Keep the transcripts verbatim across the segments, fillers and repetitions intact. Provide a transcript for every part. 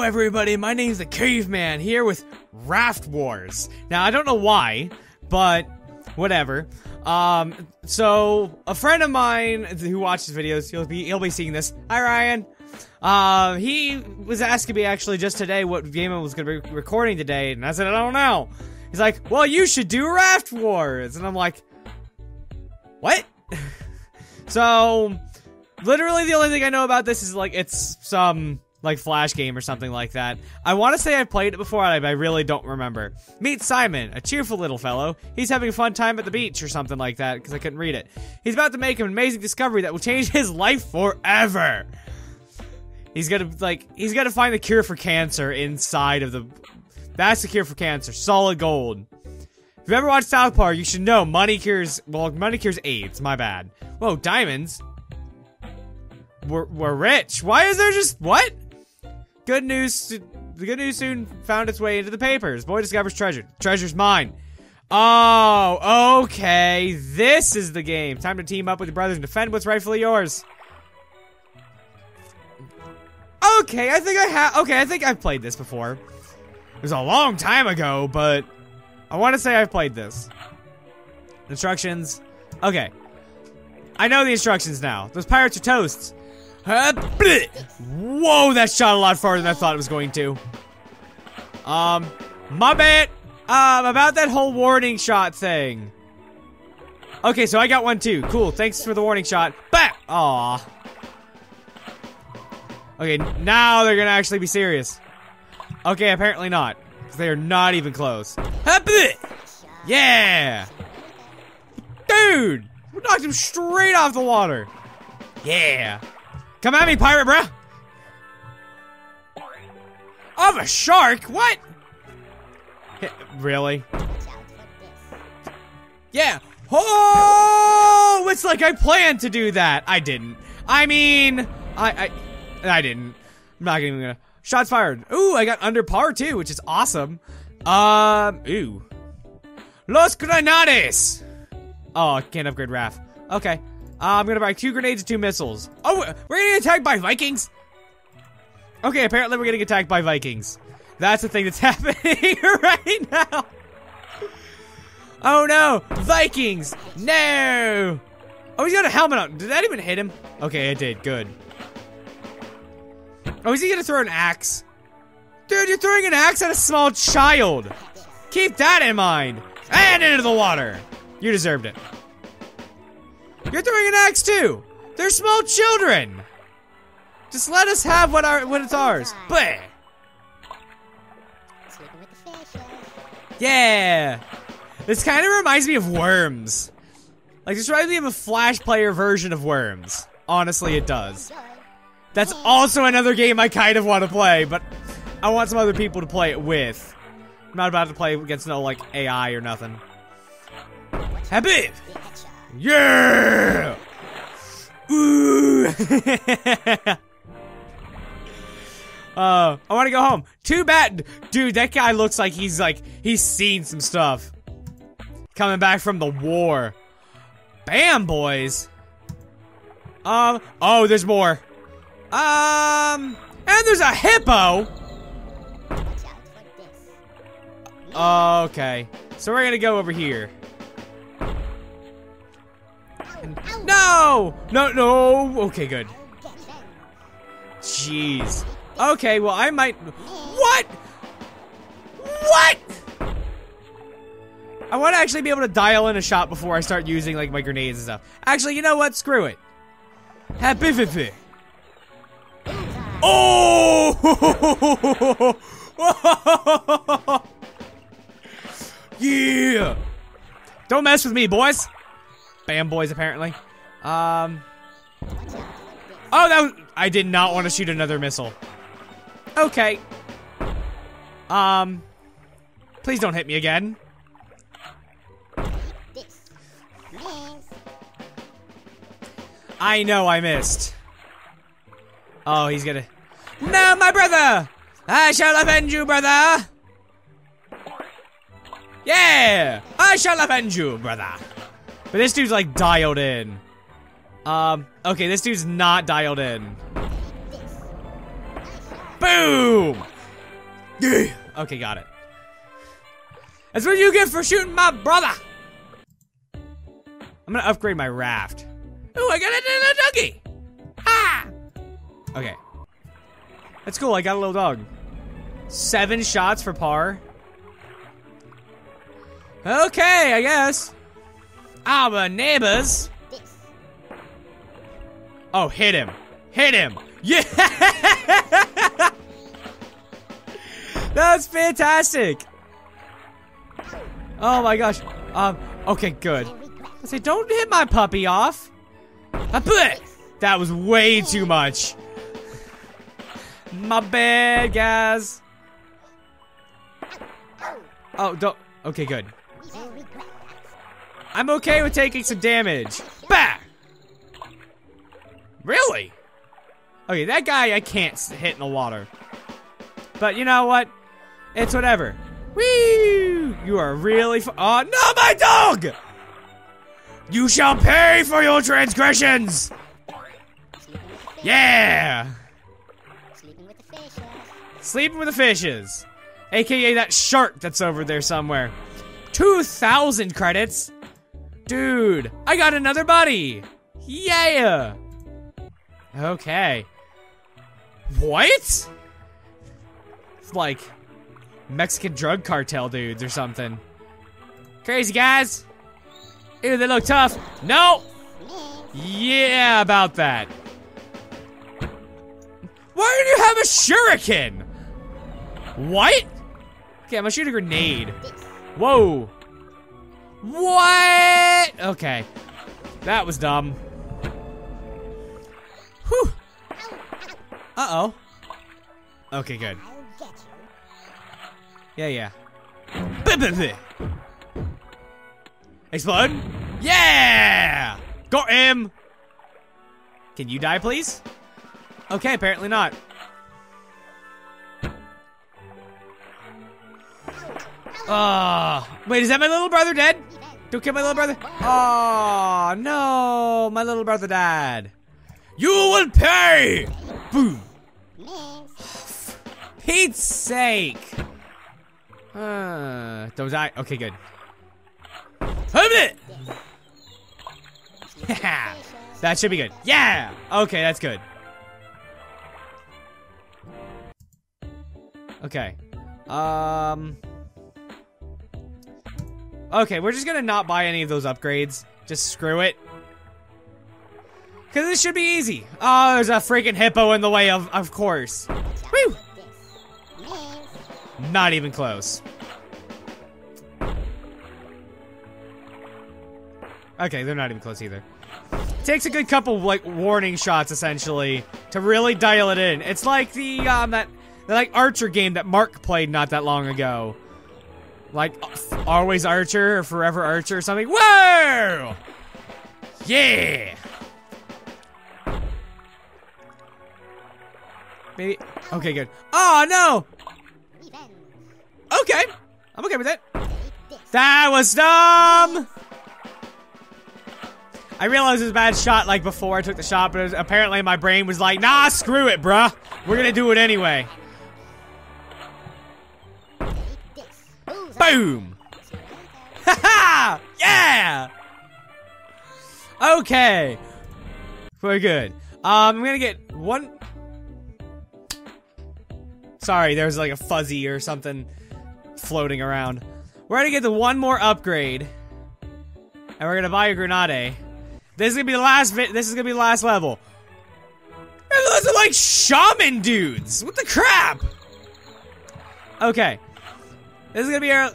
Hello everybody, my name's the Caveman, here with Raft Wars. Now, I don't know why, but whatever. Um, so, a friend of mine who watches videos, he'll be, he'll be seeing this. Hi, Ryan. Uh, he was asking me actually just today what game I was going to be recording today, and I said, I don't know. He's like, well, you should do Raft Wars. And I'm like, what? So, literally the only thing I know about this is, like, it's some, like, Flash game or something like that. I want to say I've played it before, but I really don't remember. Meet Simon, a cheerful little fellow. He's having a fun time at the beach or something like that, because I couldn't read it. He's about to make an amazing discovery that will change his life forever. He's gonna, like, he's gonna find the cure for cancer inside of the... That's the cure for cancer. Solid gold. If you ever watched South Park, you should know money cures... Well, money cures AIDS. My bad. Whoa, diamonds? We're, we're rich. Why is there just... What? Good news, the good news soon found its way into the papers. Boy discovers treasure. Treasure's mine. Oh, okay. This is the game. Time to team up with your brothers and defend what's rightfully yours. Okay, I think I have... Okay, I think I've played this before. It was a long time ago, but... I want to say I've played this. Instructions. Okay. I know the instructions now. Those pirates are toasts. Uh, Whoa, that shot a lot farther than I thought it was going to. Um, my bad. Um, about that whole warning shot thing. Okay, so I got one too. Cool, thanks for the warning shot. Bah! Aw. Okay, now they're gonna actually be serious. Okay, apparently not. They are not even close. Yeah! Dude! We knocked him straight off the water. Yeah! Come at me, pirate, bruh! Of a shark? What? Really? Yeah! Oh! It's like I planned to do that! I didn't. I mean... I... I, I didn't. I'm not even gonna... Shots fired. Ooh, I got under par, too, which is awesome. Um... Ooh. Los Grenades! Oh, I can't upgrade Raft. Okay. Uh, I'm gonna buy two grenades and two missiles. Oh, we're getting attacked by Vikings? Okay, apparently we're getting attacked by Vikings. That's the thing that's happening right now. Oh no, Vikings! No! Oh, he's got a helmet on. Did that even hit him? Okay, it did. Good. Oh, is he gonna throw an axe? Dude, you're throwing an axe at a small child. Keep that in mind. And into the water. You deserved it. You're throwing an axe too! They're small children! Just let us have what our what it's ours. Bleh. Yeah! This kind of reminds me of Worms. Like, this reminds me of a Flash player version of Worms. Honestly, it does. That's also another game I kind of want to play, but I want some other people to play it with. I'm not about to play against no, like, A I or nothing. Habib! Yeah! Ooh! uh, I want to go home. Too bad. Dude, that guy looks like he's like, he's seen some stuff. Coming back from the war. Bam, boys. Um, oh, there's more. Um, and there's a hippo. Okay. So we're going to go over here. No! No, no! Okay, good. Jeez. Okay, well, I might... What? What? I want to actually be able to dial in a shot before I start using, like, my grenades and stuff. Actually, you know what? Screw it. Happy Fifi. Oh! Yeah! Don't mess with me, boys. Bam, boys, apparently. Um. Oh, that was, I did not want to shoot another missile. Okay. Um. Please don't hit me again. I know I missed. Oh, he's gonna. No, my brother! I shall avenge you, brother! Yeah! I shall avenge you, brother! But this dude's like dialed in. Um, okay, this dude's not dialed in. Boom! Okay, got it. That's what you get for shooting my brother! I'm gonna upgrade my raft. Ooh, I got a little doggy! Ah! Okay. That's cool, I got a little dog. Seven shots for par. Okay, I guess. Our neighbors. Oh, hit him. Hit him. Yeah! That's fantastic. Oh my gosh. Um, okay, good. I say, don't hit my puppy off. I put. That was way too much. My bad, guys. Oh, don't. Okay, good. I'm okay with taking some damage. Bah! Really? Okay, that guy I can't hit in the water. But you know what? It's whatever. Whee! You are really fu- Oh, no, my dog! You shall pay for your transgressions! Yeah! Sleeping with the fishes. Sleeping with the fishes. A K A that shark that's over there somewhere. two thousand credits? Dude, I got another buddy! Yeah! Okay. What? It's like Mexican drug cartel dudes or something. Crazy guys! Ew, they look tough. No! Yeah, about that. Why do you have a shuriken? What? Okay, I'm gonna shoot a grenade. Whoa. What? Okay. That was dumb. Whew. Uh-oh. Okay, good. Yeah, yeah. Explode? Yeah! Got him! Can you die, please? Okay, apparently not. Oh, wait, is that my little brother dead? Don't kill my little brother. Oh, no, my little brother died. You will pay! Boom. Pete's sake. Uh, don't die. Okay, good. Hold it! That should be good. Yeah! Okay, that's good. Okay. Um... Okay, we're just gonna not buy any of those upgrades. Just screw it. Cause this should be easy. Oh, there's a freaking hippo in the way of, of course. Woo! Not even close. Okay, they're not even close either. Takes a good couple like warning shots essentially to really dial it in. It's like the um that the like Archer game that Mark played not that long ago. Like Always Archer or Forever Archer or something. Whoa! Yeah! Maybe. Okay, good. Oh no! Okay, I'm okay with it. That was dumb. I realized it was a bad shot like before I took the shot, but it was, apparently my brain was like, nah, screw it, bruh. We're gonna do it anyway. Boom! Haha! Yeah! Okay. We're good. Um, I'm gonna get one. Sorry, there's like a fuzzy or something floating around. We're gonna get the one more upgrade. And we're gonna buy a grenade. This is gonna be the last bit. This is gonna be the last level. And those are like shaman dudes. What the crap? Okay. This is gonna be our.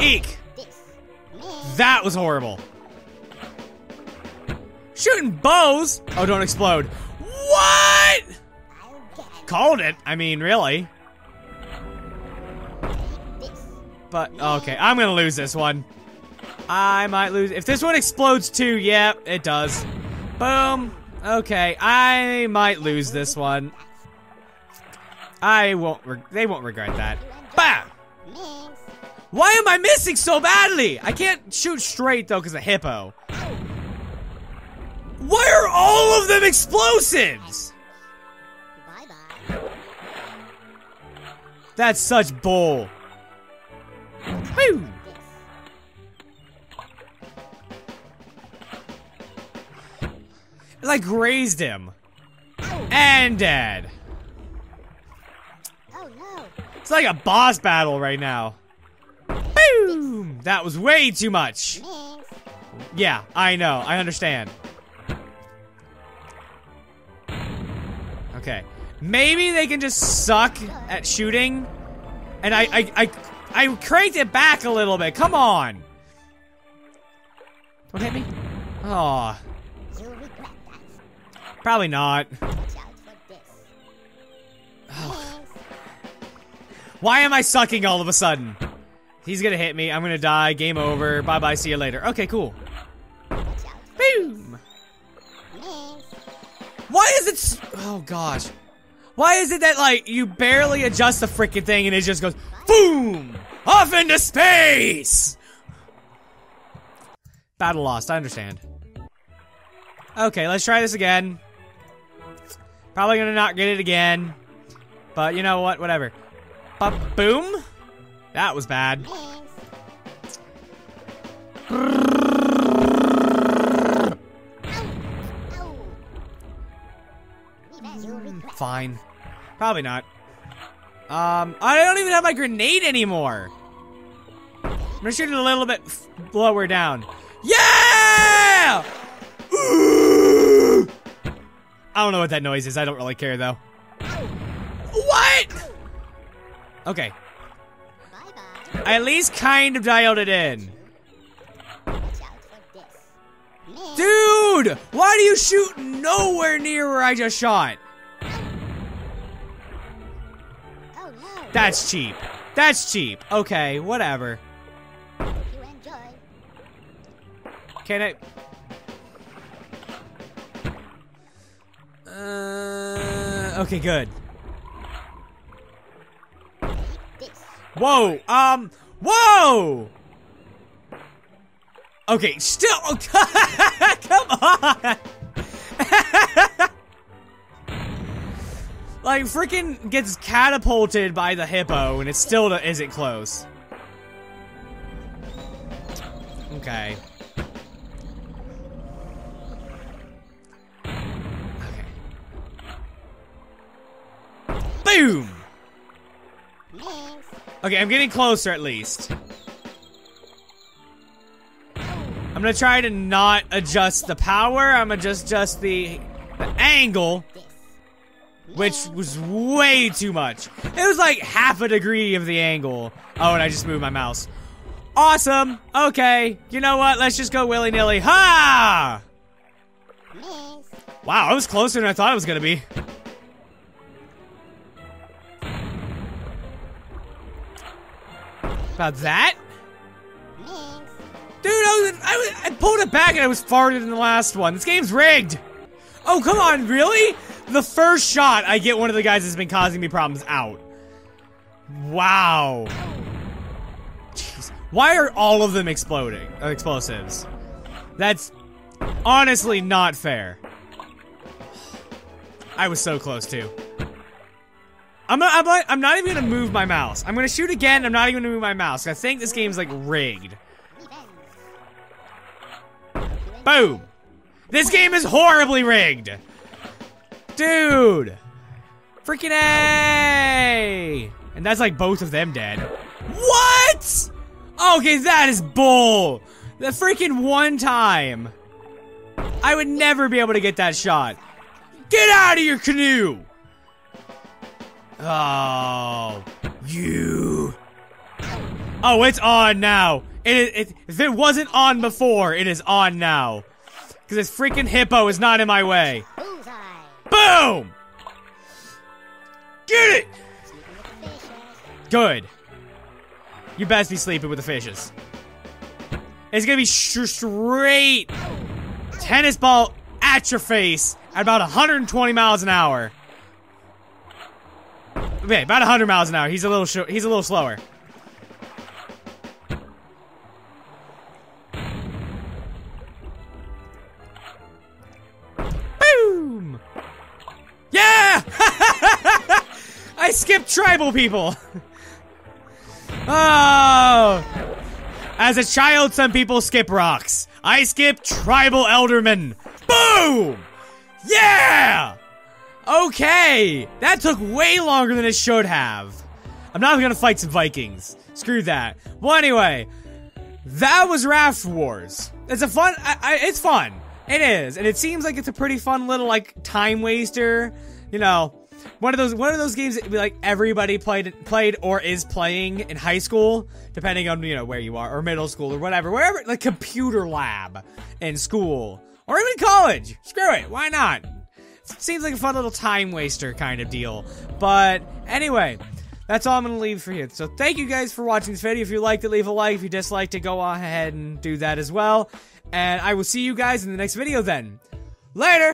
Eek. That was horrible. Shooting bows. Oh, don't explode. What? Called it. I mean, really. But okay, I'm gonna lose this one. I might lose. If this one explodes too, yeah, it does. Boom. Okay, I might lose this one. I won't, re they won't regret that. Bam! Why am I missing so badly? I can't shoot straight though, because of hippo. Why are all of them explosives? That's such bull. Woo! It, like, grazed him. And dead. Oh, no. It's like a boss battle right now. Boom! That was way too much. Yeah, I know. I understand. Okay. Maybe they can just suck at shooting. And I, I, I, I cranked it back a little bit. Come on. Don't hit me. Aw. Probably not. Oh. Why am I sucking all of a sudden? He's gonna hit me. I'm gonna die. Game over. Bye bye. See you later. Okay, cool. Boom. Why is it? S oh gosh. Why is it that, like, you barely adjust the frickin' thing and it just goes boom off into space? Battle lost. I understand. Okay, let's try this again. Probably gonna not get it again, but you know what? Whatever. But boom. That was bad. Fine. Probably not. Um, I don't even have my grenade anymore. I'm gonna shoot it a little bit lower down. Yeah! I don't know what that noise is. I don't really care, though. What? Okay. I at least kind of dialed it in. Dude! Why do you shoot nowhere near where I just shot? That's cheap. That's cheap. Okay, whatever. Can I... Uh, okay, good. Whoa, um, whoa! Okay, still, come on! Like, freaking gets catapulted by the hippo and it still isn't close. Okay. Okay. Boom! Okay, I'm getting closer at least. I'm gonna try to not adjust the power. I'm gonna just adjust the, the angle, which was way too much. It was like half a degree of the angle. Oh, and I just moved my mouse. Awesome. Okay. You know what? Let's just go willy-nilly. Ha! Wow, I was closer than I thought it was gonna be. About that? Dude, I, was, I, was, I pulled it back and I was farther than the last one. This game's rigged. Oh, come on, really? The first shot, I get one of the guys that's been causing me problems out. Wow. Jeez. Why are all of them exploding? Uh, explosives. That's honestly not fair. I was so close, too. I'm not, I'm, not, I'm not even gonna move my mouse. I'm gonna shoot again. I'm not even gonna move my mouse. I think this game's like rigged. Boom! This game is horribly rigged, dude. Freaking A! And that's like both of them dead. What? Okay, that is bull. The freaking one time. I would never be able to get that shot. Get out of your canoe. Oh, you. Oh, it's on now. It, it, if it wasn't on before, it is on now. Because this freaking hippo is not in my way. Boom! Get it! Good. You best be sleeping with the fishes. It's going to be straight tennis ball at your face at about one hundred twenty miles an hour. Okay, about one hundred miles an hour. He's a little sh he's a little slower. Boom! Yeah! I skipped tri tribal people. Oh! As a child, some people skip rocks. I skip tribal eldermen. Boom! Yeah! Okay! That took way longer than it should have. I'm not even gonna fight some Vikings. Screw that. Well, anyway, that was Raft Wars. It's a fun, I, I, it's fun. It is, and it seems like it's a pretty fun little, like, time waster. You know, one of those, one of those games that, like, everybody played, played or is playing in high school, depending on, you know, where you are, or middle school, or whatever, wherever, like, computer lab in school, or even college. Screw it, why not? It seems like a fun little time waster kind of deal. But anyway, that's all I'm gonna leave for you. So thank you guys for watching this video. If you liked it, leave a like. If you disliked it, go ahead and do that as well. And I will see you guys in the next video then. Later!